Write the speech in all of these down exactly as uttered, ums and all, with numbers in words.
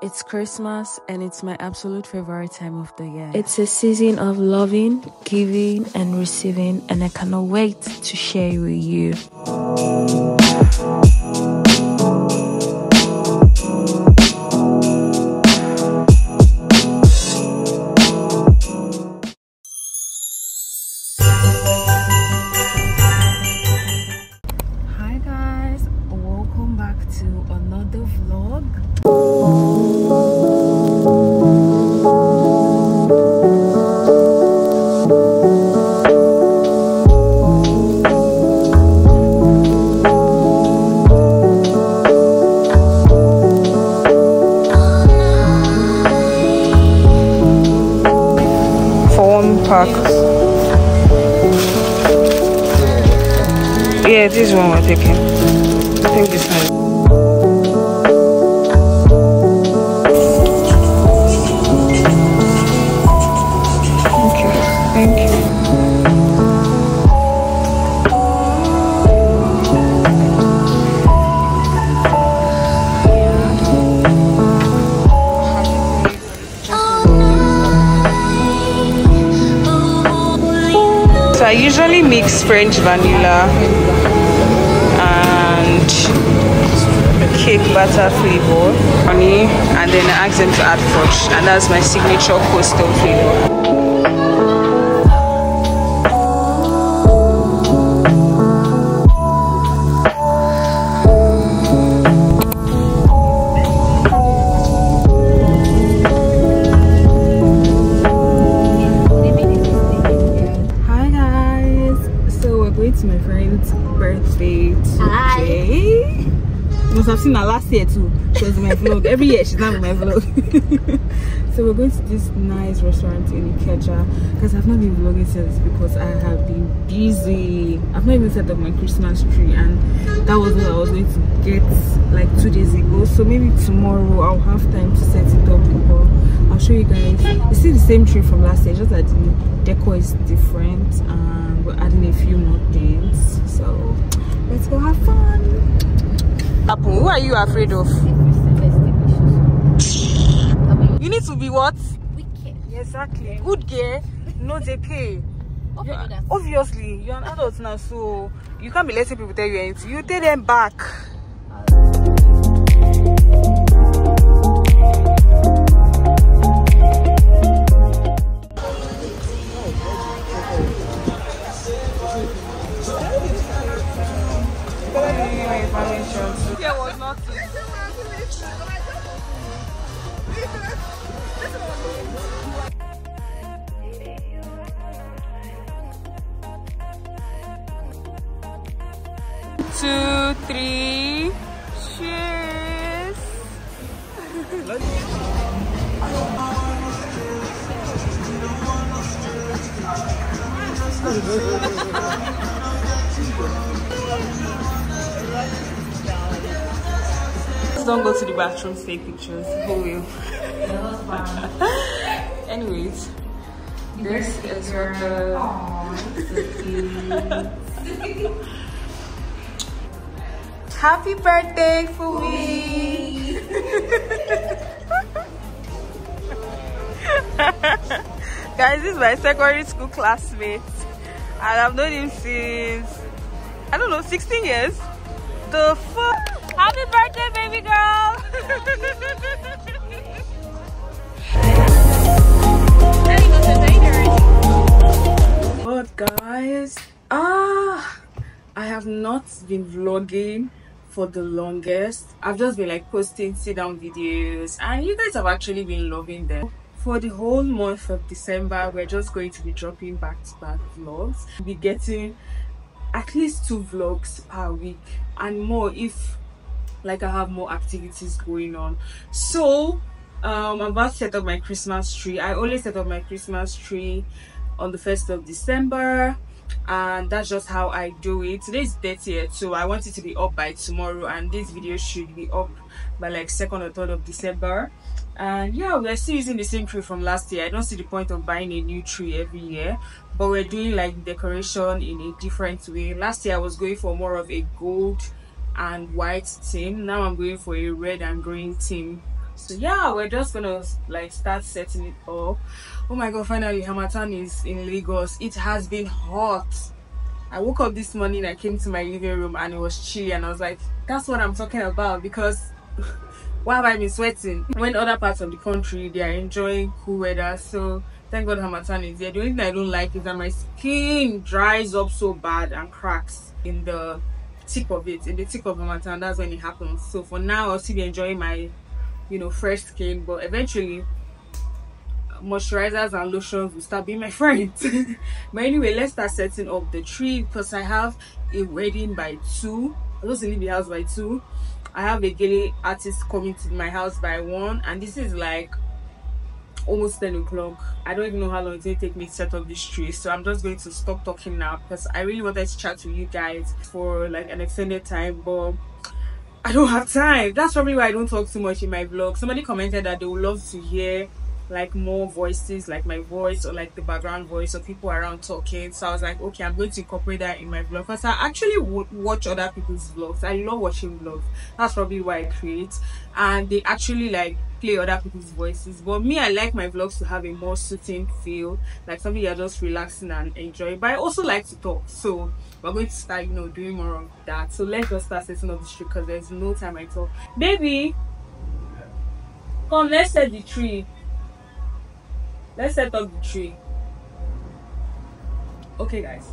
It's Christmas and it's my absolute favorite time of the year. It's a season of loving, giving and receiving, and I cannot wait to share it with you. Hi guys, welcome back to another vlog. Yeah, this one we're taking. I think this one. Thank you. Thank you. So I usually mix French vanilla, cake batter flavor, honey, and then I ask them to add fudge, and that's my signature coastal flavor. I've seen her last year too. She was in my vlog. Every year she's not in my vlog. So we're going to this nice restaurant in Ikeja, because I've not been vlogging since because I have been busy. I've not even set up my Christmas tree, and that was what I was going to get like two days ago. So maybe tomorrow I'll have time to set it up, people. I'll show you guys. It's still the same tree from last year, just that the decor is different, and we're adding a few more things. So let's go have fun. Apple, who are you afraid of? You need to be what? Wicked. Exactly. Good girl. No, they pay. You're, obviously, you're an adult now, so you can't be letting people tell you anything. You take them back. Two, three, cheers! Don't go to the bathroom, take pictures. Who will? Anyways, this is your girl. Happy birthday, Fumi! Guys, this is my secondary school classmate, and I've known him since, I don't know, sixteen years. The fuck? Happy birthday, baby girl! But guys, ah, I have not been vlogging for the longest. I've just been like posting sit down videos, and you guys have actually been loving them. For the whole month of December, we're just going to be dropping back to back vlogs. We'll be getting at least two vlogs per week and more if like I have more activities going on. So um, I'm about to set up my Christmas tree. I always set up my Christmas tree on the first of December, and that's just how I do it. Today is thirtieth, so I want it to be up by tomorrow, and this video should be up by like second or third of December. And yeah, we're still using the same tree from last year. I don't see the point of buying a new tree every year, but we're doing like decoration in a different way. Last year I was going for more of a gold and white theme. Now I'm going for a red and green theme So yeah, we're just gonna like start setting it up. Oh my god, finally Harmattan is in Lagos. It has been hot. I woke up this morning, I came to my living room and it was chilly, and I was like, that's what I'm talking about, because why have I been sweating? When other parts of the country, they are enjoying cool weather, so thank god Harmattan is there. The only thing I don't like is that my skin dries up so bad and cracks in the thick of it, in the thick of Harmattan. That's when it happens. So for now, I'll still be enjoying my, you know, fresh skin, but eventually moisturizers and lotions will start being my friends. But anyway, let's start setting up the tree, because I have a wedding by two. I'm supposed to leave the house by two. I have a Gele artist coming to my house by one, and this is like almost ten o'clock. I don't even know how long it's going to take me to set up this tree, so I'm just going to stop talking now, because I really wanted to chat to you guys for like an extended time, but I don't have time. That's probably why I don't talk too much in my vlog. Somebody commented that they would love to hear like more voices, like my voice or like the background voice of people around talking. So I was like, okay, I'm going to incorporate that in my vlog, because I actually watch other people's vlogs. I love watching vlogs. That's probably why I create, and they actually like play other people's voices. But me, I like my vlogs to have a more soothing feel, like something you're just relaxing and enjoying. But I also like to talk, so we're going to start, you know, doing more of that. So let's just start setting up the tree, because there's no time at all. Baby, come, let's set the tree. Let's set up the tree. Okay, guys.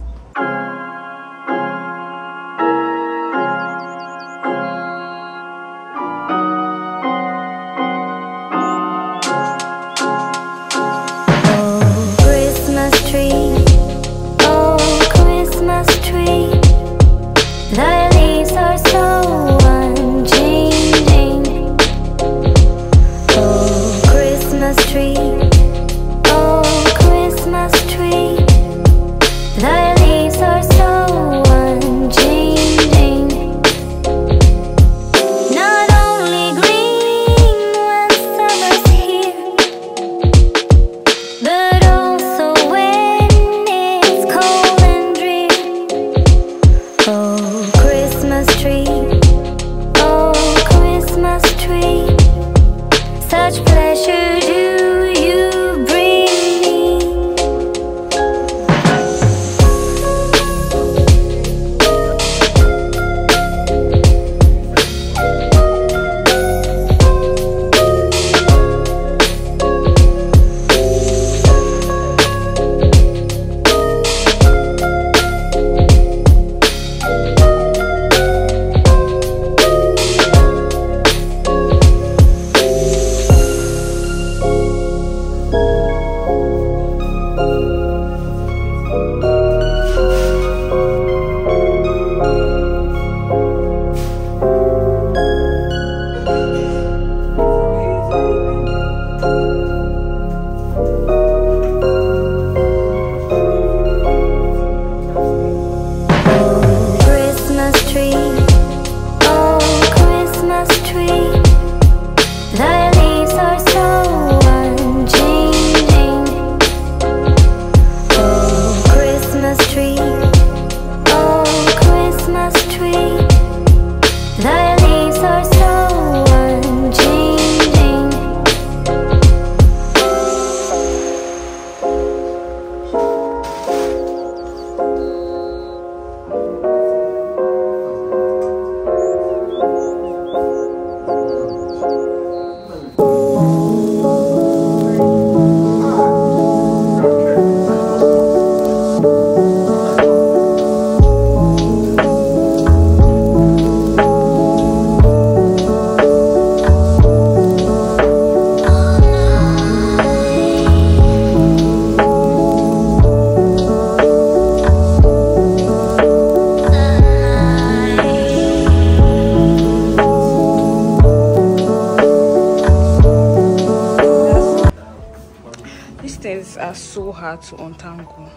To untangle,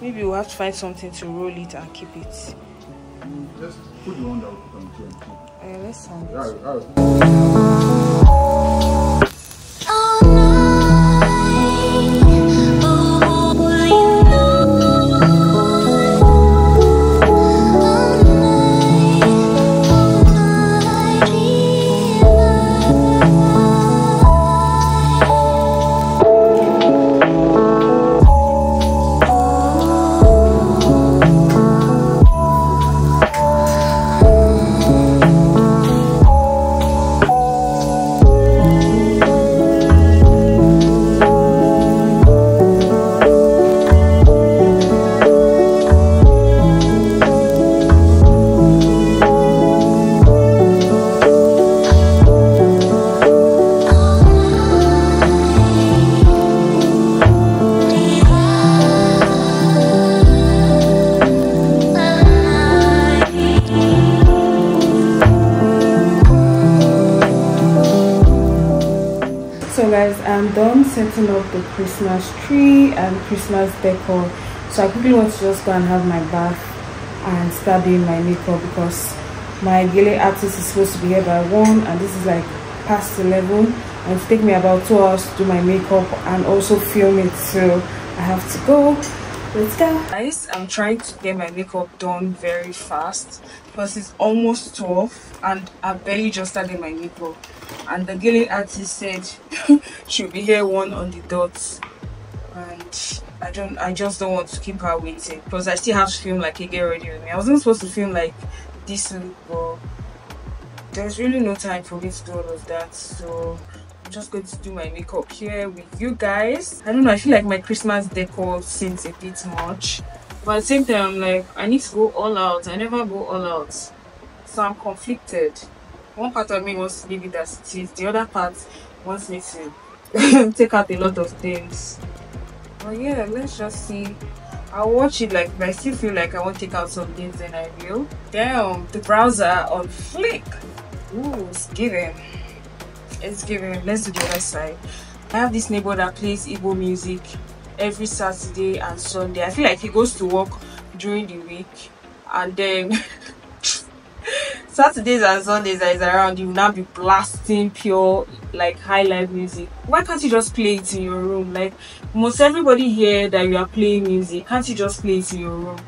maybe we'll have to find something to roll it and keep it. Just put the one that will come to. guys, I'm done setting up the Christmas tree and Christmas decor, so I quickly want to just go and have my bath and start doing my makeup because my Gele artist is supposed to be here by one and this is like past eleven and it take me about two hours to do my makeup and also film it, so I have to go. Let's go, guys. I'm trying to get my makeup done very fast because it's almost twelve and I barely just started my makeup, and the Gele artist said she'll be here one on the dot, and I don't I just don't want to keep her waiting because I still have to film like Hega already with me. I wasn't supposed to film like this week, but there's really no time for me to do all of that, so I'm just going to do my makeup here with you guys. I don't know, I feel like my Christmas decor seems a bit much, but at the same time I'm like, I need to go all out. I never go all out, so I'm conflicted. One part of me wants to leave it as it is, the other part wants me to take out a lot of things. But yeah, let's just see. I'll watch it, like I still feel like I won't take out some things, then I will. Damn, the browser on flick. Ooh, it's giving. It's giving. Let's do the other side. I have this neighbor that plays Igbo music every Saturday and Sunday. I feel like he goes to work during the week and then Saturdays and Sundays that is around, you will now be blasting pure like high life music. Why can't you just play it in your room? Like most everybody here that you are playing music, can't you just play it in your room?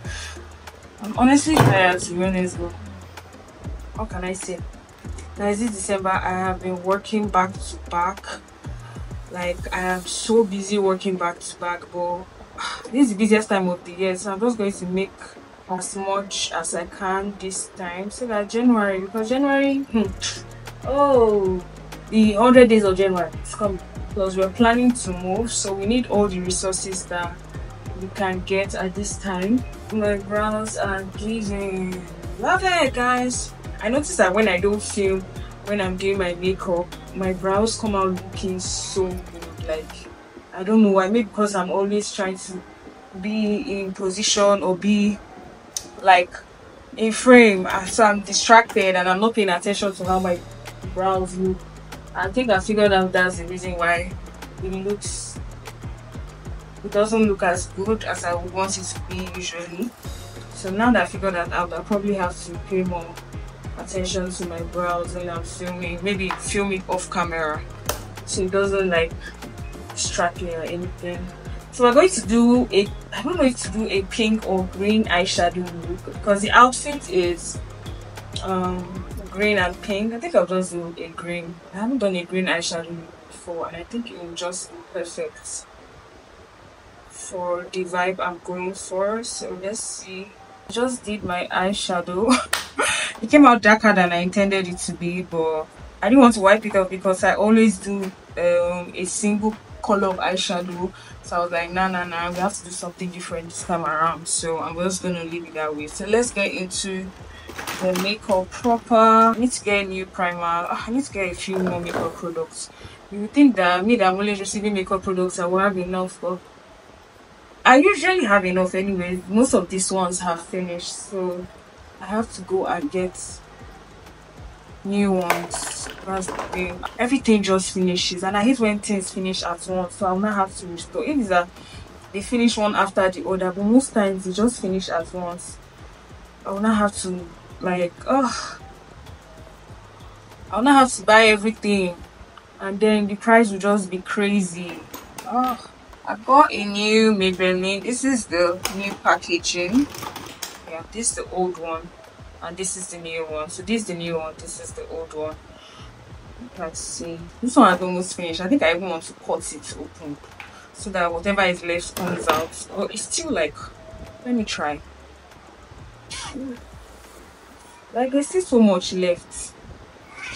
I'm honestly tired, to be honest, but what can I say? Now it's December, I have been working back to back. Like I am so busy working back to back, but this is the busiest time of the year, so I'm just going to make as much as I can this time so that January, because January oh, the one hundred days of January is coming, because we're planning to move, so we need all the resources that we can get at this time. My brows are giving. Love it, guys. I noticed that when I don't film, when I'm doing my makeup, my brows come out looking so good. Like I don't know why, maybe because I'm always trying to be in position or be like in frame, so I'm distracted and I'm not paying attention to how my brows look. I think I figured out that's the reason why it looks it doesn't look as good as I would want it to be usually. So now that I figured that out, I probably have to pay more attention to my brows when I'm filming, maybe film it off camera so it doesn't like distract me or anything. So we're going to do a, I don't know if to do a pink or green eyeshadow look because the outfit is um, green and pink. I think I'll just do a green. I haven't done a green eyeshadow look before and I think it will just be perfect for the vibe I'm going for. So let's see. I just did my eyeshadow. It came out darker than I intended it to be, but I didn't want to wipe it off because I always do um, a single color of eyeshadow. So I was like, nah, nah, nah, we have to do something different this time around. So I'm just gonna leave it that way. So let's get into the makeup proper. I need to get a new primer. I need to get a few more makeup products. You would think that me that I'm only receiving makeup products, I will have enough, but I usually have enough anyway. Most of these ones have finished, so I have to go and get new ones. That's the thing. Everything just finishes, and I hate when things finish at once, so I'll not have to restore. It is that they finish one after the other, but most times they just finish at once. I'll not have to like oh I'll not have to buy everything, and then the price will just be crazy. Oh, I got a new Maybelline. This is the new packaging. Yeah, this is the old one and this is the new one. So this is the new one, this is the old one. You can see this one has almost finished. I think I even want to cut it open so that whatever is left comes out. Oh, it's still like, let me try. Like I see so much left,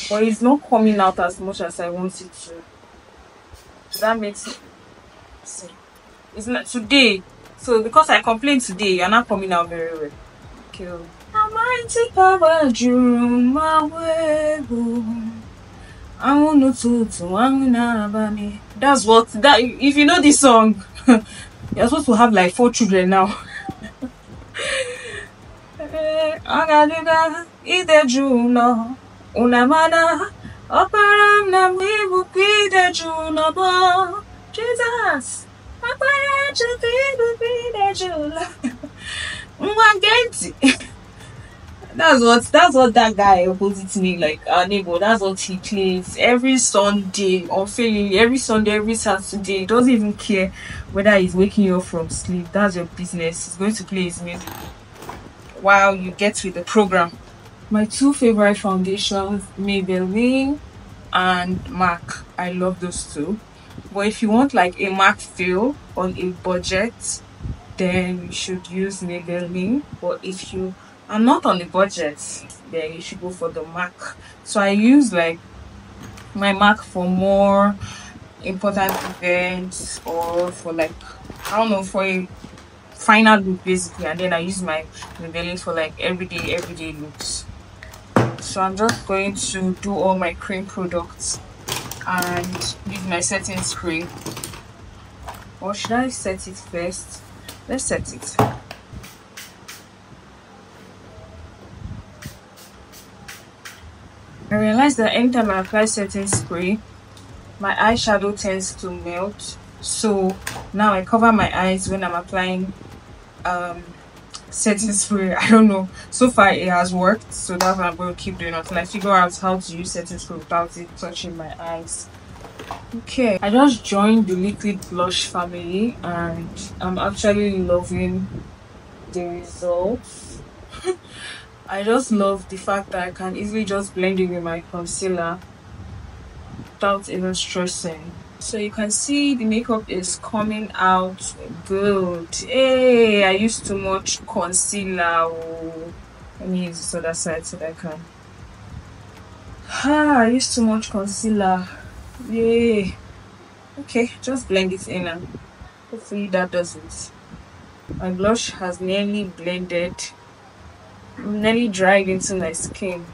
but it's not coming out as much as I want it to. That makes it, see, it's not today. So because I complained today, you're not coming out very well. Okay. Almighty power drew my way. I want no to to I want me. That's what that. If you know this song, you're supposed to have like four children now. Drew no. Unamana. Oparam na me Jesus. That's what that's what that guy opposite to me, like our neighbor, that's what he plays every Sunday or failing every Sunday, every Saturday. He doesn't even care whether he's waking you up from sleep. That's your business. He's going to play his music while you get with the program. My two favorite foundations, Maybelline and MAC. I love those two. But if you want like a MAC feel on a budget, then you should use Maybelline. But if you are not on the budget, then you should go for the MAC. So I use like my MAC for more important events or for like, I don't know, for a final look basically. And then I use my Maybelline for like everyday, everyday looks. So I'm just going to do all my cream products and use my setting spray. Or should I set it first? Let's set it. I realized that anytime I apply setting spray, my eyeshadow tends to melt. So now I cover my eyes when I'm applying um, setting spray. I don't know. So far it has worked, so that's what I'm going to keep doing until I figure out how to use setting spray without it touching my eyes. Okay, I just joined the liquid blush family and I'm actually loving the results. I just love the fact that I can easily just blend it with my concealer without even stressing. So you can see the makeup is coming out good. Hey, I used too much concealer. Let me use this other side so that I can. Ah, I used too much concealer. Yay. Okay, just blend it in and hopefully that does it. My blush has nearly blended, nearly dried into my skin.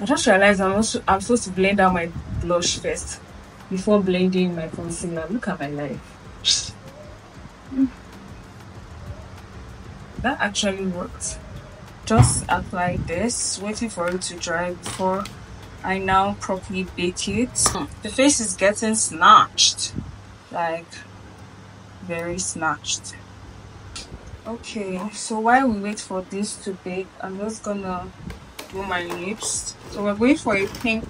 I just realized I'm also I'm supposed to blend out my blush first before blending my concealer. Look at my life. That actually worked. Just apply this, waiting for it to dry before I now properly bake it. The face is getting snatched, like very snatched. Okay, so while we wait for this to bake, I'm just gonna do my lips. So we're going for a pink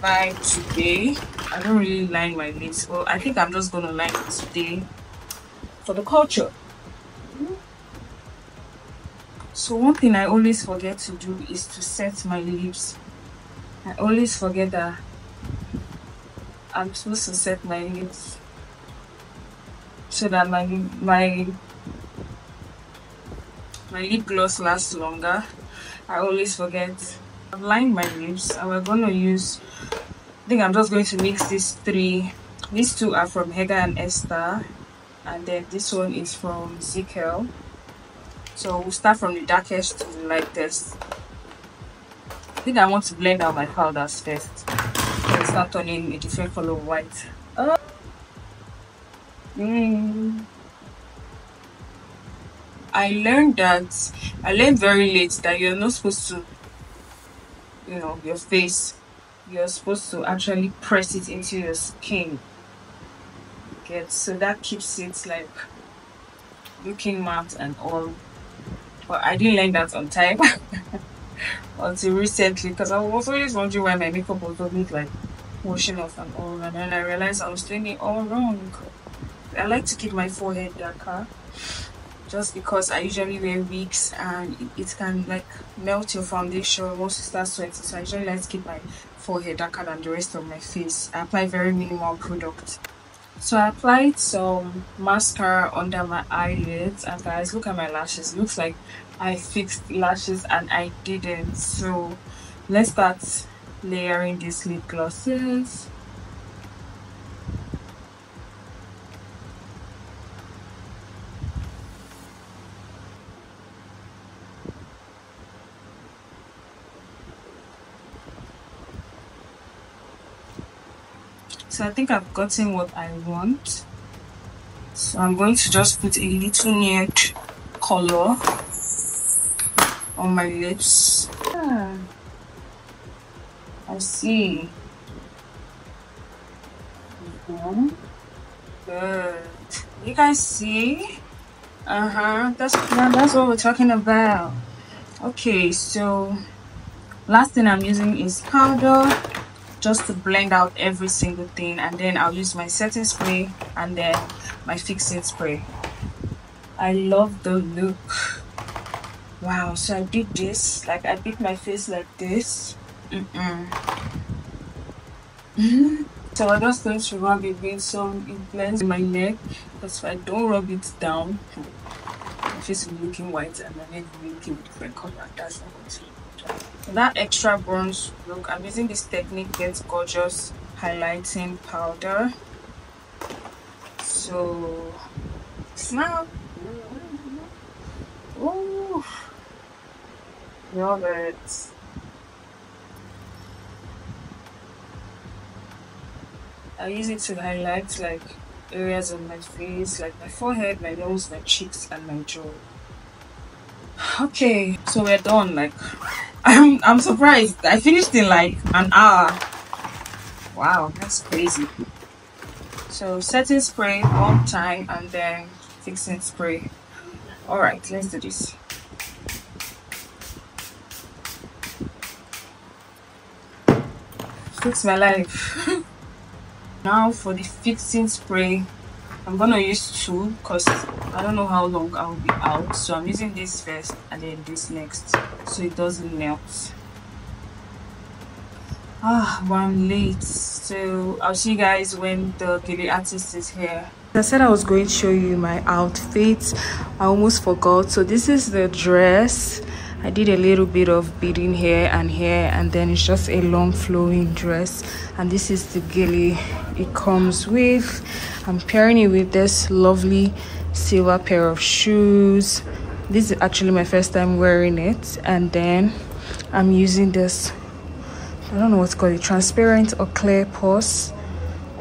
by today. I don't really line my lips. Well, I think I'm just gonna line it today for the culture. So one thing I always forget to do is to set my lips. I always forget that I'm supposed to set my lips so that my my my lip gloss lasts longer. I always forget. I've lined my lips and we're gonna use, I think I'm just going to mix these three. These two are from Hega and Esther, and then this one is from Zekel. So we'll start from the darkest to the lightest. I think I want to blend out my powders first. So it's not turning a different color of white. Oh. Mm. I learned that, I learned very late that you're not supposed to, you know, your face, you're supposed to actually press it into your skin. Okay, so that keeps it like looking matte and all. But I didn't learn that on time until recently, because I was always wondering why my makeup was doing like washing off and all, and then I realized I was doing it all wrong. I like to keep my forehead darker just because I usually wear wigs and it, it can like melt your foundation once you start sweating. So I usually like to keep my forehead darker than the rest of my face. I apply very minimal product. So I applied some mascara under my eyelids, and guys, look at my lashes. It looks like I fixed lashes and I didn't. So let's start layering these lip glosses. So I think I've gotten what I want. So I'm going to just put a little nude color on my lips. Ah, I see. home. Good. You guys see? Uh-huh. That's, that's what we're talking about. Okay, so last thing I'm using is powder, just to blend out every single thing, and then I'll use my setting spray and then my fixing spray. I love the look. Wow, so I did this, like I beat my face like this. Mm-mm. Mm-hmm. So I'm just going to rub it in so it blends in my neck, because if I don't rub it down, my face will be looking white and my neck will be looking with red color. That's not what that extra bronze look. I'm using this Technique Get Gorgeous highlighting powder. So smell. Ooh, love it. I use it to highlight like areas on my face, like my forehead, my nose, my cheeks, and my jaw. Okay, so we're done. Like, I'm I'm surprised. I finished in like an hour. Wow, that's crazy. So setting spray one time and then fixing spray. Alright, let's do this. Fix my life. Now for the fixing spray, I'm gonna use two because I don't know how long I'll be out. So I'm using this first and then this next, so it doesn't melt. Ah, but I'm late. So I'll see you guys when the Gele artist is here. I said I was going to show you my outfit. I almost forgot. So this is the dress. I did a little bit of beading here and here, and then it's just a long flowing dress. And this is the Gele it comes with. I'm pairing it with this lovely silver pair of shoes. This is actually my first time wearing it. And then I'm using this, I don't know what's called, a transparent or clear purse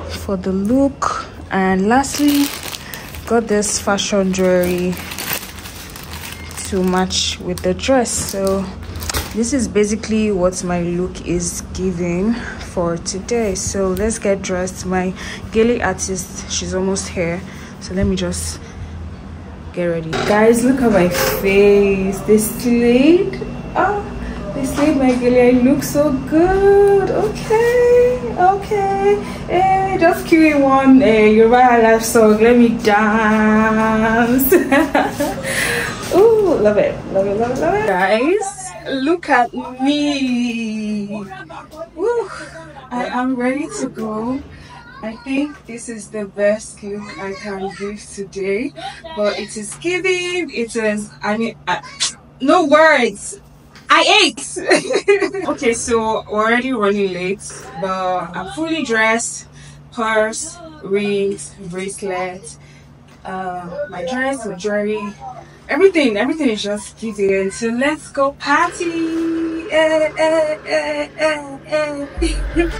for the look. And lastly, got this fashion jewelry to match with the dress. So this is basically what my look is giving for today. So let's get dressed. My Gele artist, she's almost here, so let me just get ready. Guys, look at my face. They slayed. Oh, they slayed my Gele. I look so good. Okay, okay. Hey, just queuing one hey, Yoruba Highlife song. Let me dance. Oh, love it, love it, love it, love it. Guys, look at me. Woo, I am ready to go. I think this is the best look I can give today. But it is giving, it is, I mean, I, no words. I ate. Okay, so we're already running late, but I'm fully dressed. Purse, rings, bracelet, uh, my dress, my jewelry. Everything, everything is just giving. So let's go party! Eh, eh, eh, eh, eh.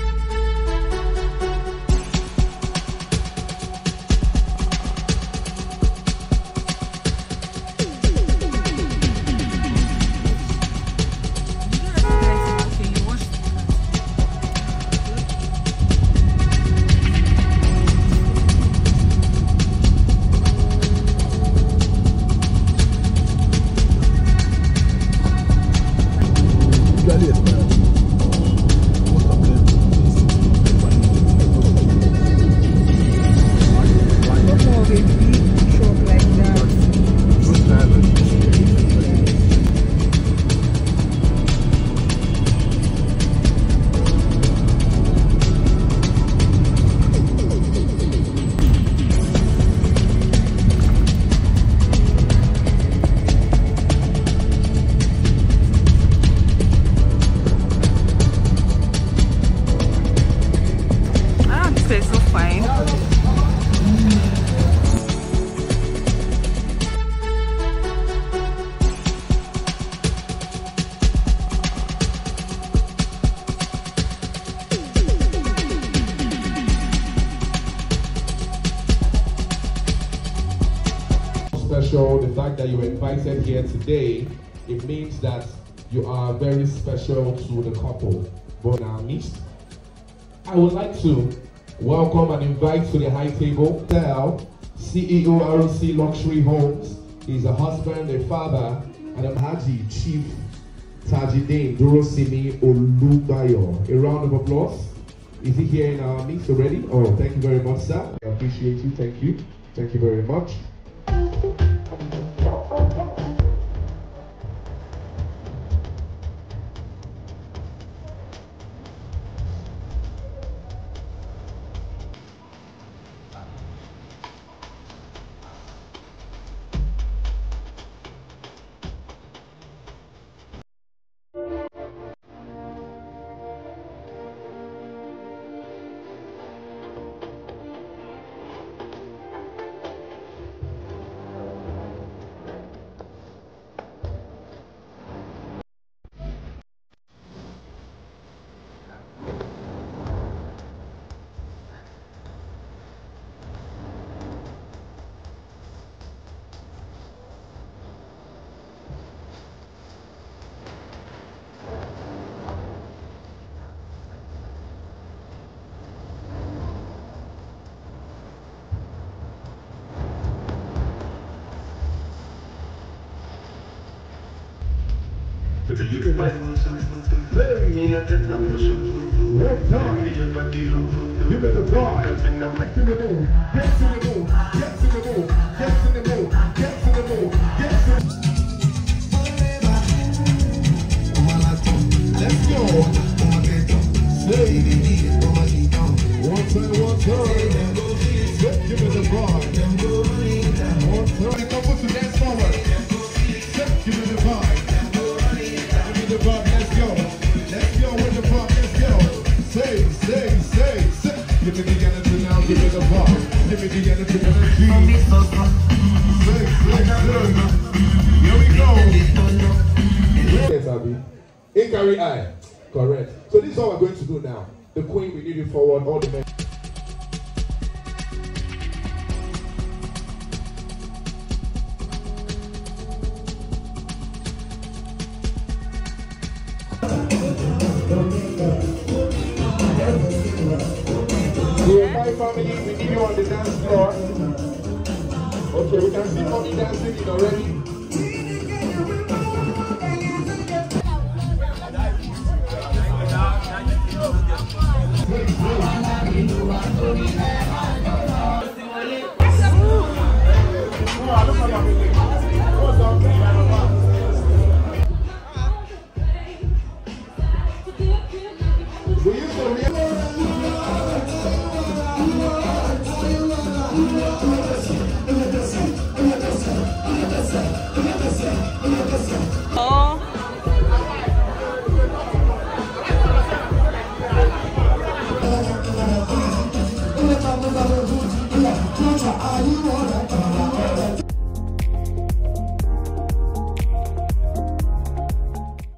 The fact that you were invited here today, it means that you are very special to the couple. But in our midst, I would like to Welcome and invite to the high table. Esther, C E O R O C Luxury Homes, is a husband, a father, and a Haji Chief Tajideen Durosimi Olubayo. A round of applause. Is he here in our mix already? Oh, thank you very much, sir. I appreciate you. Thank you. Thank you very much. You better fly. Get in the mood. Get in the mood. Get in the mood. Get in the mood. Get in the mood. Get in the mood. Let's go. One time, one time. Give it a bar. One time. Come on to dance forward. Give it a bar. Give it a bar. Let's go. Let's go with the bar. Let's go. Say, say, say. Give me the energy now, give me the pop. Give me the energy now, give me the pop. Six, six, six. Here we go. Yes, Abby. In carry eye. Correct. So this is what we're going to do now. The queen, we need you forward, all the men. Family, we need you on the dance floor. Okay, we can see mommy dancing it already. We used to realize I don't know.